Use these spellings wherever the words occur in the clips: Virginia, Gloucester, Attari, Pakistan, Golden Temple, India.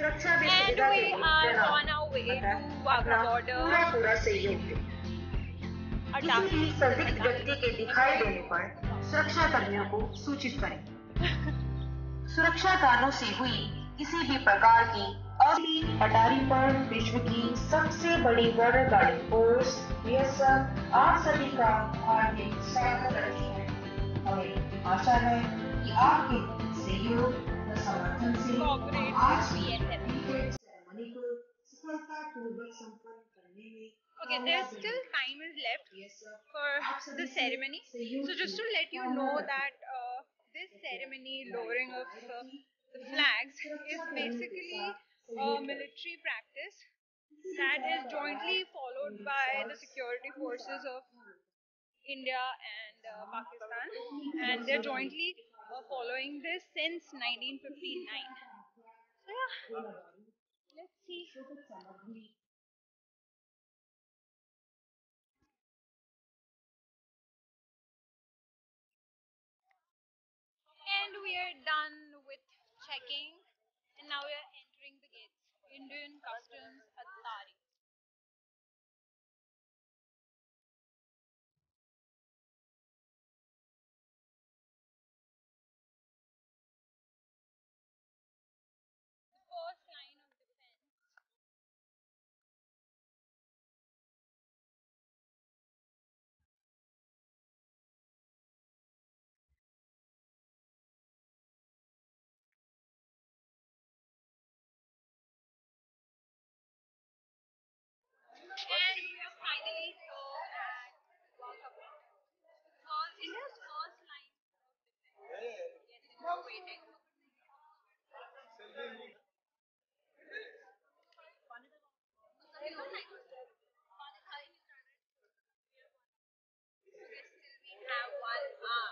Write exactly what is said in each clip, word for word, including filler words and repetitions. and we are on our way to our border. किसी भी संदिग्ध व्यक्ति के दिखाई देने पर सुरक्षा कर्मियों को सूचित करें। सुरक्षा कारणों से हुई किसी भी प्रकार की अभी अटारी पर विश्व की सबसे बड़ी बॉर्डर गार्ड फोर्स यह सब आप सभी का हार्दिक स्वागत करती है और आशा है कि आपके सहयोग व समर्थन से आज भी सेरेमनी को सफलतापूर्वक संपन्न करने में Okay, there's still time is left for the ceremony. So just to let you know that uh, this ceremony, lowering of uh, the flags, is basically a military practice that is jointly followed by the security forces of India and uh, Pakistan, and they're jointly uh, following this since nineteen fifty-nine. So yeah, let's see. And we are done with checking, and now we are entering the gates. Indian Customs, Attari. The first line of defense. And we have finally scored at India's first line of defense. Yes, we are waiting. We have one arm.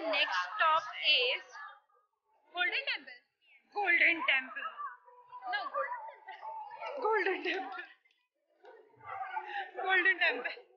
the next stop is Golden Temple. Golden Temple. No, Golden Temple. Golden Temple. Golden Temple.